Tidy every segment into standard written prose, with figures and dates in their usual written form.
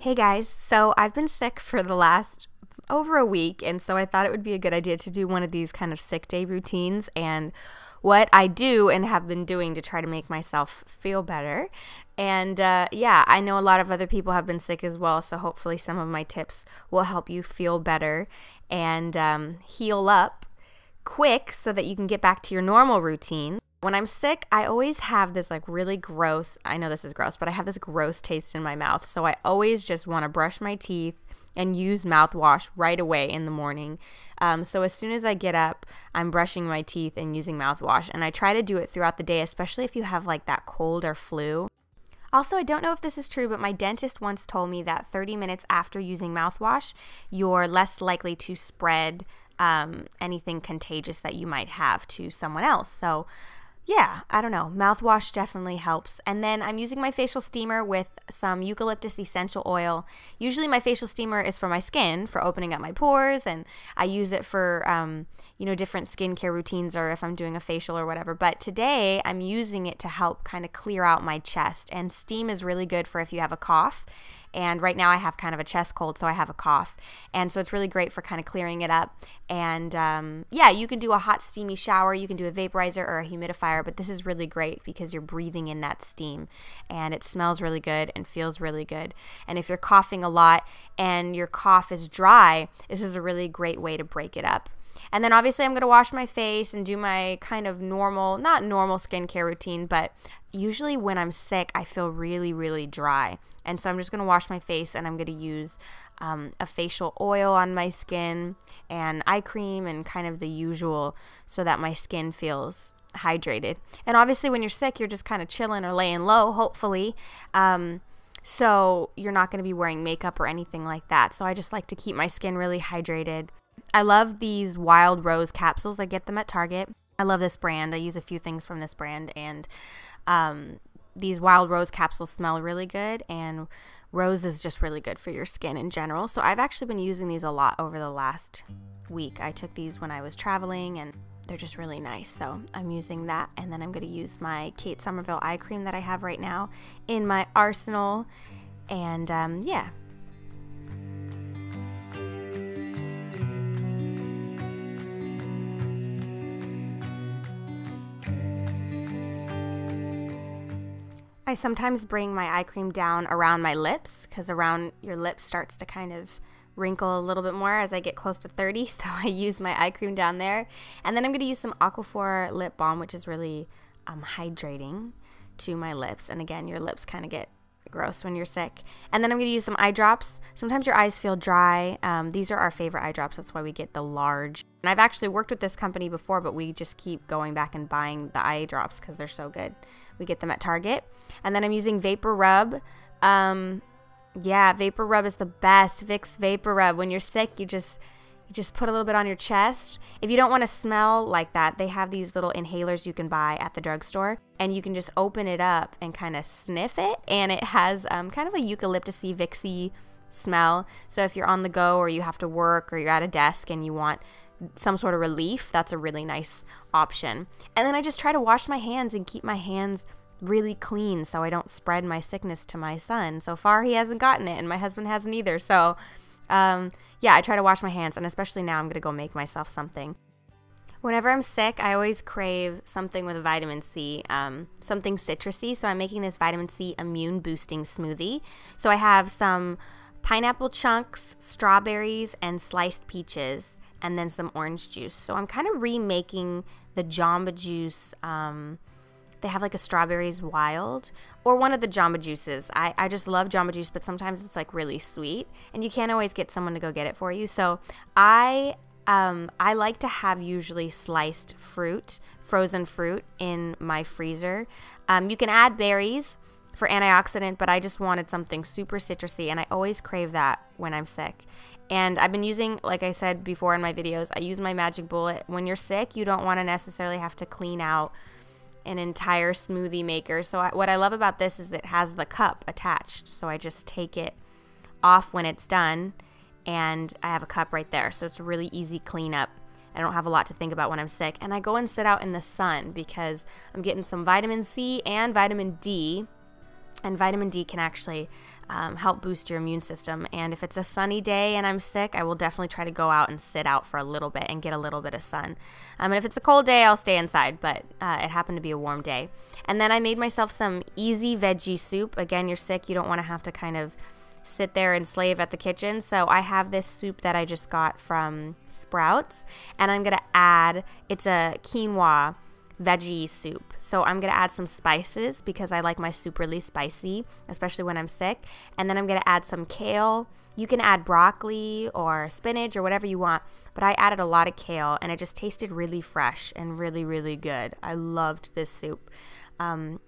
Hey guys, so I've been sick for the last over a week, and so I thought it would be a good idea to do one of these kind of sick day routines and what I do and have been doing to try to make myself feel better. And yeah, I know a lot of other people have been sick as well, so hopefully some of my tips will help you feel better and heal up quick so that you can get back to your normal routine. When I'm sick, I always have this like really gross, I know this is gross, but I have this gross taste in my mouth. So I always just want to brush my teeth and use mouthwash right away in the morning. So as soon as I get up, I'm brushing my teeth and using mouthwash. And I try to do it throughout the day, especially if you have like that cold or flu. Also, I don't know if this is true, but my dentist once told me that 30 minutes after using mouthwash, you're less likely to spread anything contagious that you might have to someone else. So yeah, I don't know. Mouthwash definitely helps. And then I'm using my facial steamer with some eucalyptus essential oil. Usually my facial steamer is for my skin, for opening up my pores, and I use it for, you know, different skincare routines or if I'm doing a facial or whatever. But today I'm using it to help kind of clear out my chest. And steam is really good for if you have a cough. And right now I have kind of a chest cold, so I have a cough. And so it's really great for kind of clearing it up. And yeah, you can do a hot steamy shower, you can do a vaporizer or a humidifier, but this is really great because you're breathing in that steam and it smells really good and feels really good. And if you're coughing a lot and your cough is dry, this is a really great way to break it up. And then obviously I'm going to wash my face and do my kind of normal, not normal skincare routine, but usually when I'm sick, I feel really, really dry. And so I'm just going to wash my face and I'm going to use a facial oil on my skin and eye cream and kind of the usual so that my skin feels hydrated. And obviously when you're sick, you're just kind of chilling or laying low, hopefully. So you're not going to be wearing makeup or anything like that. So I just like to keep my skin really hydrated. I love these Wild Rose capsules. I get them at Target. I love this brand. I use a few things from this brand, and these Wild Rose capsules smell really good, and rose is just really good for your skin in general. So I've actually been using these a lot over the last week. I took these when I was traveling, and they're just really nice. So I'm using that, and then I'm going to use my Kate Somerville eye cream that I have right now in my arsenal, and yeah. I sometimes bring my eye cream down around my lips because around your lips starts to kind of wrinkle a little bit more as I get close to 30, so I use my eye cream down there. And then I'm going to use some Aquaphor lip balm, which is really hydrating to my lips. And again, your lips kind of get gross when you're sick. And then I'm going to use some eye drops. Sometimes your eyes feel dry. These are our favorite eye drops. That's why we get the large. And I've actually worked with this company before, but we just keep going back and buying the eye drops because they're so good. We get them at Target. And then I'm using Vapor Rub. Yeah, Vapor Rub is the best. Vicks Vapor Rub. When you're sick, you just put a little bit on your chest. If you don't want to smell like that, they have these little inhalers you can buy at the drugstore. And you can just open it up and kind of sniff it. And it has kind of a eucalyptus-y, Vicks-y smell. So if you're on the go or you have to work or you're at a desk and you want some sort of relief, that's a really nice option. And then I just try to wash my hands and keep my hands really clean so I don't spread my sickness to my son. So far he hasn't gotten it and my husband hasn't either. So yeah, I try to wash my hands, and especially now I'm going to go make myself something. Whenever I'm sick, I always crave something with vitamin C, something citrusy. So I'm making this vitamin C immune boosting smoothie. So I have some pineapple chunks, strawberries, and sliced peaches, and then some orange juice. So I'm kind of remaking the Jamba Juice. They have like a strawberries wild or one of the Jamba Juices. I just love Jamba Juice, but sometimes it's like really sweet and you can't always get someone to go get it for you. So I like to have usually sliced fruit, frozen fruit in my freezer. You can add berries for antioxidant, but I just wanted something super citrusy, and I always crave that when I'm sick. And I've been using, like I said before in my videos, I use my Magic Bullet. When you're sick, you don't want to necessarily have to clean out an entire smoothie maker. So what I love about this is it has the cup attached. So I just take it off when it's done, and I have a cup right there. So it's a really easy cleanup. I don't have a lot to think about when I'm sick. And I go and sit out in the sun because I'm getting some vitamin C and vitamin D. And vitamin D can actually help boost your immune system. And if it's a sunny day and I'm sick, I will definitely try to go out and sit out for a little bit and get a little bit of sun. And if it's a cold day, I'll stay inside, but it happened to be a warm day. And then I made myself some easy veggie soup. Again, you're sick, you don't want to have to kind of sit there and slave at the kitchen. So I have this soup that I just got from Sprouts, and I'm going to add, it's a quinoa veggie soup. So I'm going to add some spices because I like my soup really spicy, especially when I'm sick. And then I'm going to add some kale. You can add broccoli or spinach or whatever you want, but I added a lot of kale and it just tasted really fresh and really, really good. I loved this soup.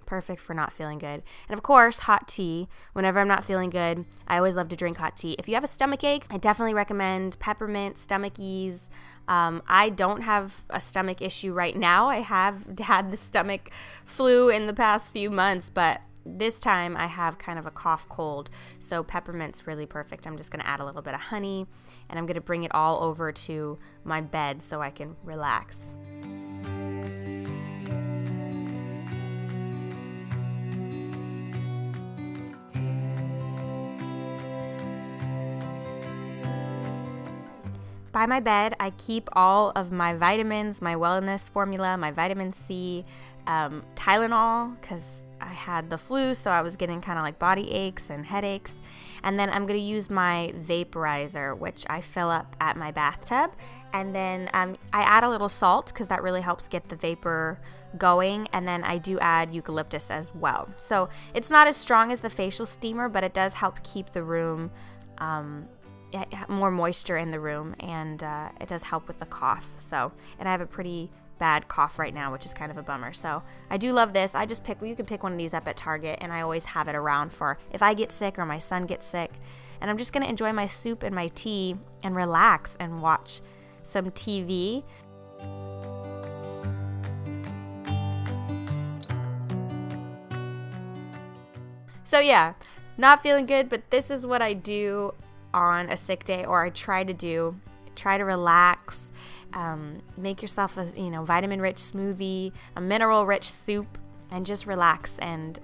Perfect for not feeling good. And of course, hot tea. Whenever I'm not feeling good, I always love to drink hot tea. If you have a stomach ache, I definitely recommend peppermint, stomach ease. I don't have a stomach issue right now. I have had the stomach flu in the past few months, but this time I have kind of a cough cold, so peppermint's really perfect. I'm just going to add a little bit of honey, and I'm going to bring it all over to my bed so I can relax. By my bed, I keep all of my vitamins, my Wellness Formula, my vitamin C, Tylenol, because I had the flu, so I was getting kind of like body aches and headaches. And then I'm going to use my vaporizer, which I fill up at my bathtub. And then I add a little salt because that really helps get the vapor going. And then I do add eucalyptus as well. So it's not as strong as the facial steamer, but it does help keep the room more moisture in the room, and it does help with the cough. So, and I have a pretty bad cough right now, which is kind of a bummer. So I do love this. I just pick, you can pick one of these up at Target, and I always have it around for if I get sick or my son gets sick. And I'm just going to enjoy my soup and my tea and relax and watch some TV. So yeah, not feeling good, but this is what I do on a sick day, or I try to relax. Make yourself a vitamin-rich smoothie, a mineral-rich soup, and just relax and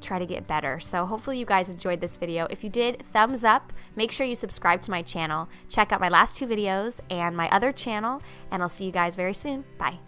try to get better. So hopefully you guys enjoyed this video. If you did, thumbs up. Make sure you subscribe to my channel. Check out my last two videos and my other channel, and I'll see you guys very soon. Bye.